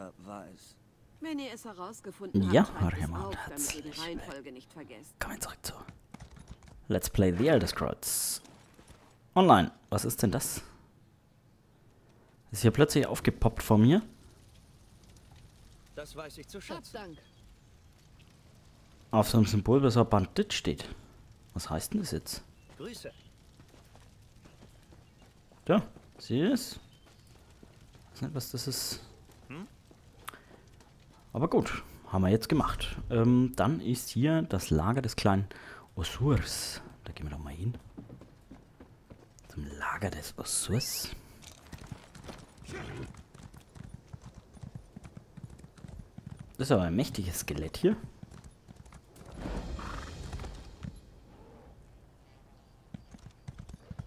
Bruder war es. Wenn ihr es herausgefunden habt, damit ihr die Reihenfolge nicht vergesst. Kommen zurück zu Let's Play The Elder Scrolls Online. Was ist denn das? Ist hier plötzlich aufgepoppt vor mir? Das weiß ich zu schätzen. Auf so einem Symbol, was auf Bandit steht. Was heißt denn das jetzt? Grüße. Ja, sieh es. Ich weiß nicht, was das ist. Aber gut, haben wir jetzt gemacht. Dann ist hier das Lager des kleinen Osurs. Da gehen wir doch mal hin. Zum Lager des Osurs. Das ist aber ein mächtiges Skelett hier.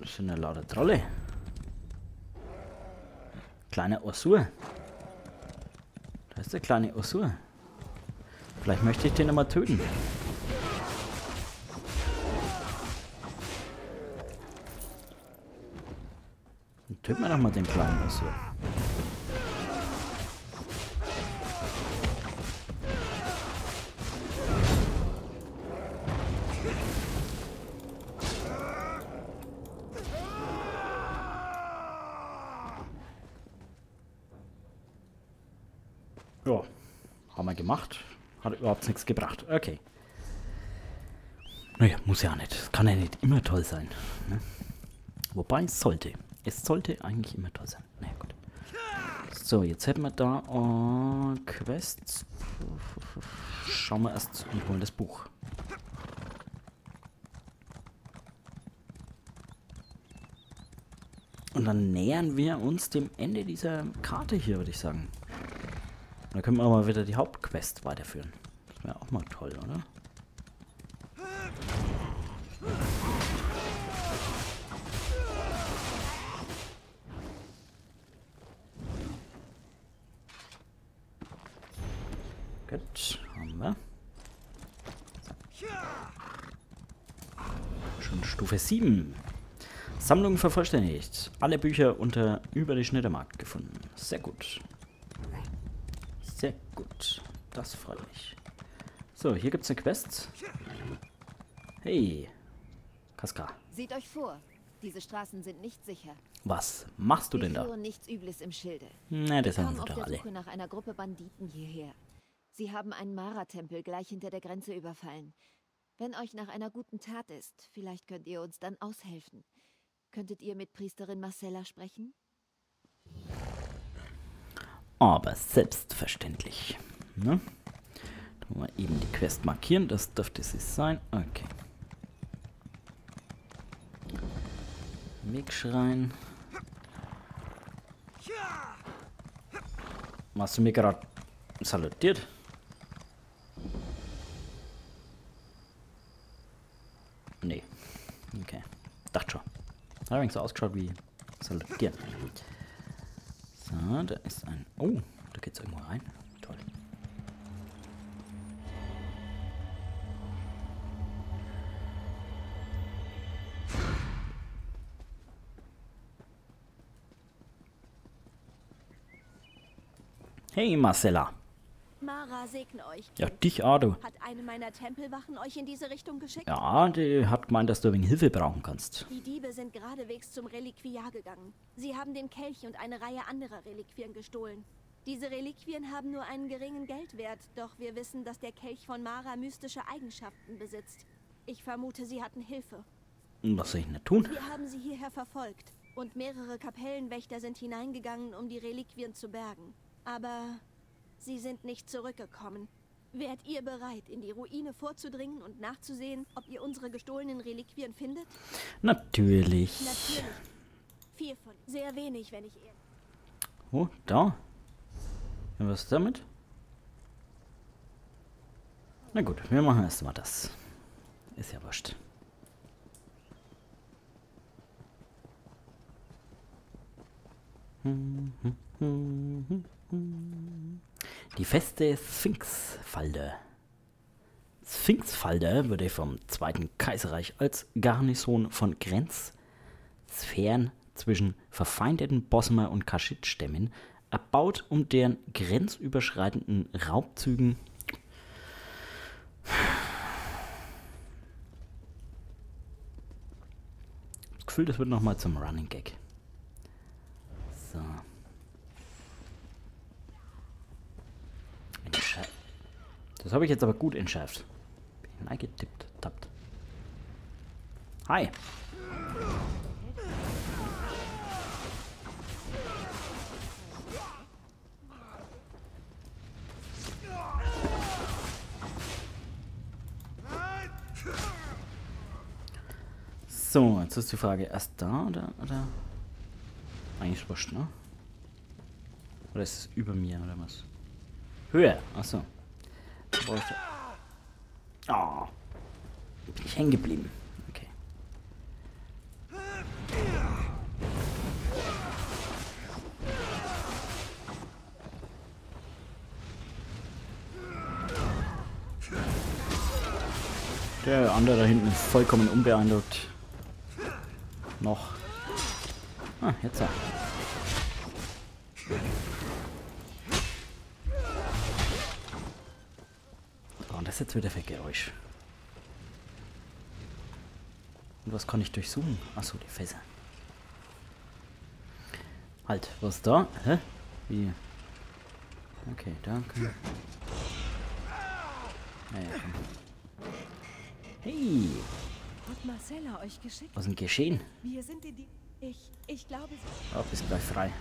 Das sind ja lauter Trolle. Kleiner Osur. Da ist der kleine Osur. Vielleicht möchte ich den nochmal töten. Dann töten wir doch mal den kleinen Osur. Ja, haben wir gemacht. Hat überhaupt nichts gebracht. Okay. Naja, muss ja nicht. Es kann ja nicht immer toll sein. Ne? Wobei es sollte. Es sollte eigentlich immer toll sein. Naja, gut. So, jetzt hätten wir da Quests. Schauen wir erst und holen das Buch. Und dann nähern wir uns dem Ende dieser Karte hier, würde ich sagen. Da können wir mal wieder die Hauptquest weiterführen. Das wäre auch mal toll, oder? Gut, haben wir. Schon Stufe 7. Sammlung vervollständigt. Alle Bücher über die Schnittermarkt gefunden. Sehr gut. Sehr gut. Das freut mich. So, hier gibt's eine Quest. Hey. Kaskar. Seht euch vor. Diese Straßen sind nicht sicher. Was machst du denn da? Nichts Übles im Schilde. Na, das haben wir doch alle. Wir kommen nach einer Gruppe Banditen hierher. Sie haben einen Mara-Tempel gleich hinter der Grenze überfallen. Wenn euch nach einer guten Tat ist, vielleicht könnt ihr uns dann aushelfen. Könntet ihr mit Priesterin Marcella sprechen? Aber selbstverständlich. Ne? Da wollen wir eben die Quest markieren. Das dürfte sie sein. Okay. Wegschreien. Hast du mir gerade salutiert? Nee. Okay. Dachte schon. Hat übrigens so ausgeschaut wie salutiert. Ah, da ist ein... Oh, da geht's irgendwo rein. Toll. Hey, Marcella. Mara segne euch. Ja, dich, Ado. Hat eine meiner Tempelwachen euch in diese Richtung geschickt? Ja, die hat gemeint, dass du wegen Hilfe brauchen kannst. Die Diebe sind geradewegs zum Reliquiar gegangen. Sie haben den Kelch und eine Reihe anderer Reliquien gestohlen. Diese Reliquien haben nur einen geringen Geldwert, doch wir wissen, dass der Kelch von Mara mystische Eigenschaften besitzt. Ich vermute, sie hatten Hilfe. Was soll ich denn tun? Wir haben sie hierher verfolgt und mehrere Kapellenwächter sind hineingegangen, um die Reliquien zu bergen. Aber... Sie sind nicht zurückgekommen. Wärt ihr bereit, in die Ruine vorzudringen und nachzusehen, ob ihr unsere gestohlenen Reliquien findet? Natürlich. Natürlich. 4 von sehr wenig, wenn ich ehrlich bin. Oh, da. Ja, was ist damit? Na gut, wir machen erst mal das. Ist ja wurscht. Die feste Sphinxfalde. Sphinxfalde wurde vom Zweiten Kaiserreich als Garnison von Grenzsphären zwischen verfeindeten Bosmer und Kaschid-Stämmen erbaut, um deren grenzüberschreitenden Raubzügen das Gefühl, das wird nochmal zum Running Gag. So. Das habe ich jetzt aber gut entschärft. Bin hineingetippt, tappt. Hi! So, jetzt ist die Frage, erst da oder? Eigentlich wurscht, ne? Oder ist es über mir oder was? Höher! Achso. Oh. Bin ich hängen geblieben. Okay. Der andere da hinten ist vollkommen unbeeindruckt. Noch. Ah, jetzt auch. Oh, und das ist jetzt wieder für Geräusch. Und was kann ich durchsuchen? Achso, die Fässer. Halt, was da? Hä? Wie? Okay, danke. Naja, komm. Hey! Hat Marcella euch geschickt? Was ist denn geschehen? Wir sind die... Ich glaube... Oh, bist gleich frei.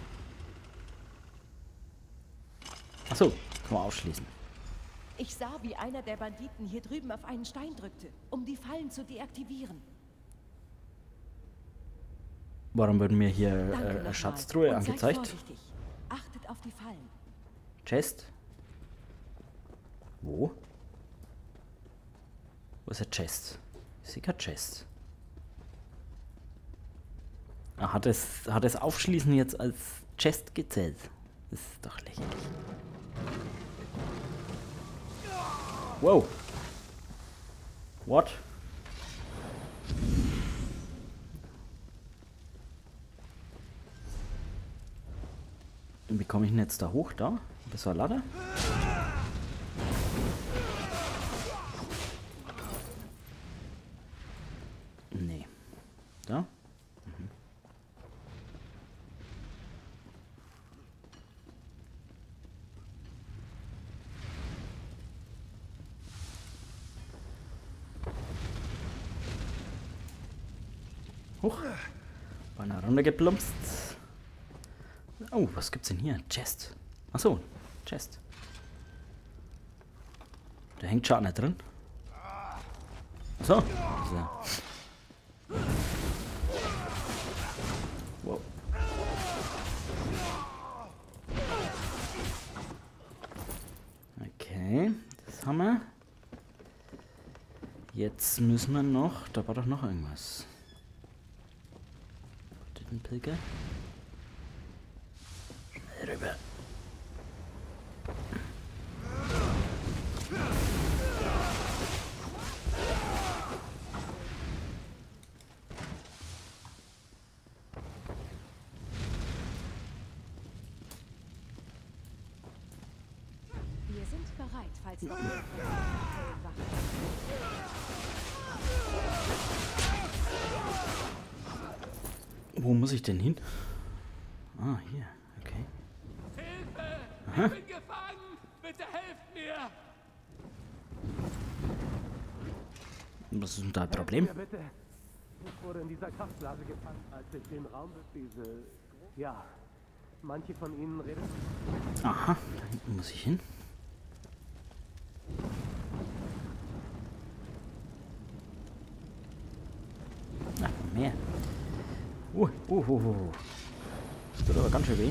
Achso, kann man ausschließen. Ich sah, wie einer der Banditen hier drüben auf einen Stein drückte, um die Fallen zu deaktivieren. Warum wird mir hier Schatztruhe angezeigt? Achtet auf die Fallen. Chest? Wo? Wo ist der Chest? Sicker Chest. Ah, hat es Aufschließen jetzt als Chest gezählt? Das ist doch lächerlich. Wow. What? Und wie komme ich denn jetzt da hoch? Da? Das war Lader? Da? Mhm. Hoch. Bei einer Runde geplumpst. Oh, was gibt's denn hier? Chest. Achso, Chest. Da hängt Schaden nicht drin. So. Wow. Okay, das haben wir. Jetzt müssen wir noch... Da war doch noch irgendwas. Dittenpilke. Schnell rüber. Wo muss ich denn hin? Ah, hier. Okay. Hilfe! Aha. Ich bin gefangen! Bitte helft mir! Was ist denn da ein Problem? Bitte. Ich wurde in dieser Kraftblase gefangen, als ich den Raum befliese. Ja, manche von Ihnen reden. Aha, da hinten muss ich hin. Mehr. Das tut aber ganz schön weh.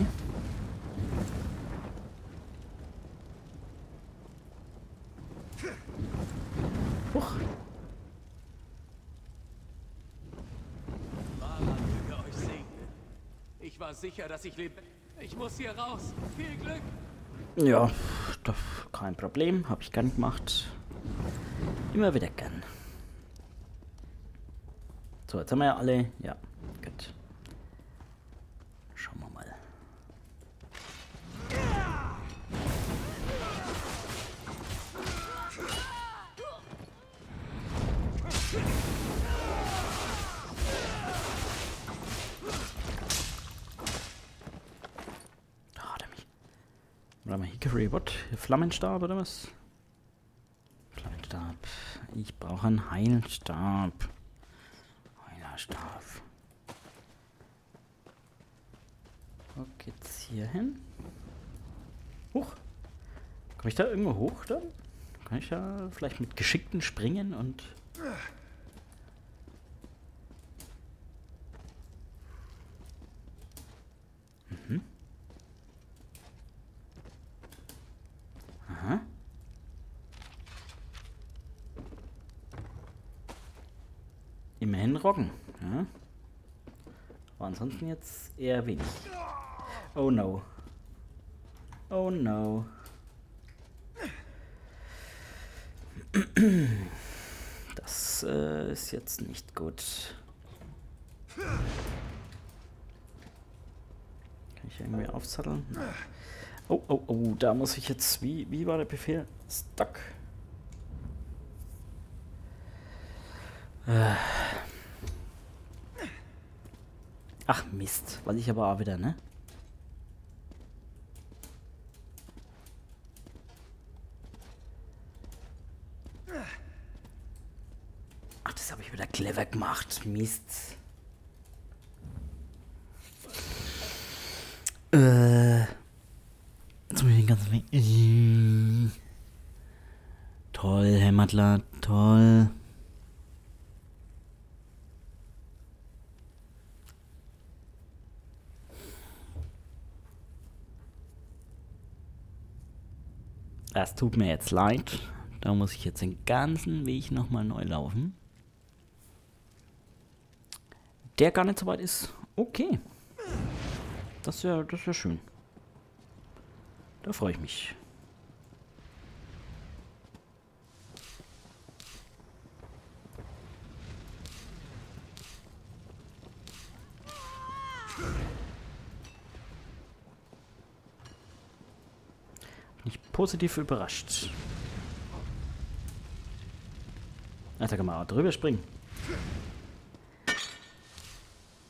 Huch. Mara möge euch segnen. Ich war sicher, dass ich lebe. Ich muss hier raus. Viel Glück. Ja, das kein Problem. Habe ich gern gemacht. Immer wieder gern. So, jetzt haben wir ja alle. Ja, gut. Schauen wir mal. Warte mal, Hickory, what? Flammenstab oder was? Flammenstab. Ich brauche einen Heilstab. Heilerstab. Wo geht's hier hin? Huch! Komme ich da irgendwo hoch dann? Kann ich da vielleicht mit geschickten Springen und... Mhm. Aha. Immerhin rocken, ja. Aber ansonsten jetzt eher wenig. Oh no. Oh no. Das ist jetzt nicht gut. Kann ich irgendwie aufsatteln? Nein. Oh, oh, oh, da muss ich jetzt... Wie war der Befehl? Stuck. Ach Mist, weiß ich aber auch wieder, ne? Ach, das habe ich wieder clever gemacht, Mist. Jetzt muss ich den ganzen Weg... Toll, Hemmadla, toll. Das tut mir jetzt leid. Da muss ich jetzt den ganzen Weg nochmal neu laufen. Der gar nicht so weit ist. Okay. Das ist ja schön. Da freue ich mich. Positiv überrascht. Ach, da kann man auch drüber springen.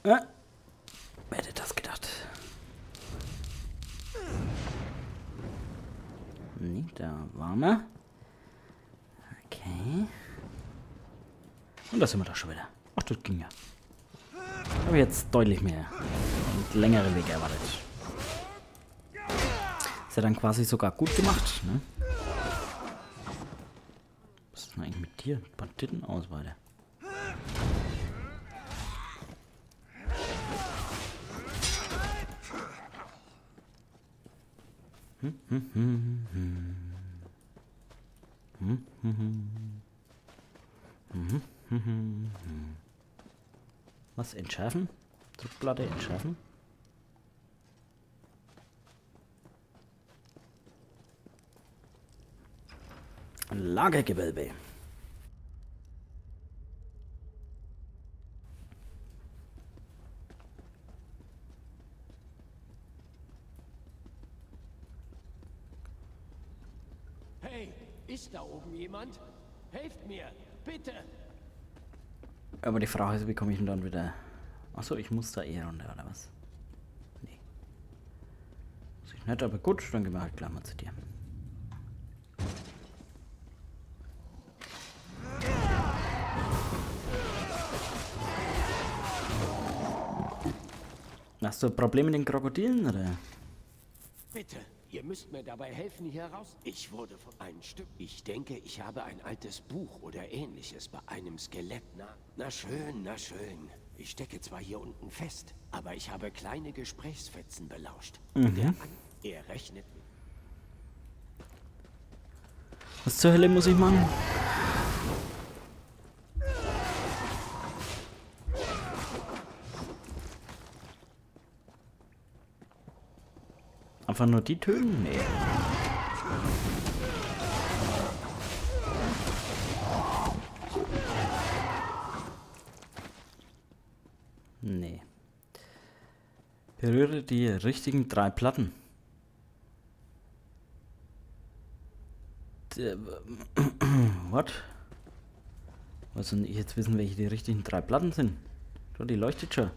Wer hätte das gedacht? Nee, da waren wir. Okay. Und da sind wir doch schon wieder. Ach, das ging ja. Ich habe jetzt deutlich mehr und längere Wege erwartet. Ist ja dann quasi sogar gut gemacht, ne? Was ist denn eigentlich mit dir? Banditen aus, weiter. Was? Entschärfen? Druckplatte entschärfen? Lagergewölbe. Hey, ist da oben jemand? Helft mir, bitte! Aber die Frage ist, wie komme ich denn dann wieder... Achso, ich muss da eher runter, oder was? Nee. Muss ich nicht, aber gut, dann gehen wir halt gleich mal zu dir. Hast du ein Problem mit den Krokodilen, oder? Bitte, ihr müsst mir dabei helfen, hier raus. Ich wurde von einem Stück... Ich denke, ich habe ein altes Buch oder ähnliches bei einem Skelett. Na schön, na schön. Ich stecke zwar hier unten fest, aber ich habe kleine Gesprächsfetzen belauscht. Mhm. Der Mann, er rechnet mit... Was zur Hölle muss ich machen? Einfach nur die Töne? Nee. Nee. Berühre die richtigen 3 Platten. What? Was soll ich jetzt wissen, welche die richtigen 3 Platten sind? Doch, die leuchtet schon.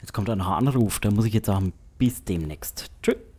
Jetzt kommt da noch ein Anruf, da muss ich jetzt auch ein Bis demnächst. Tschüss.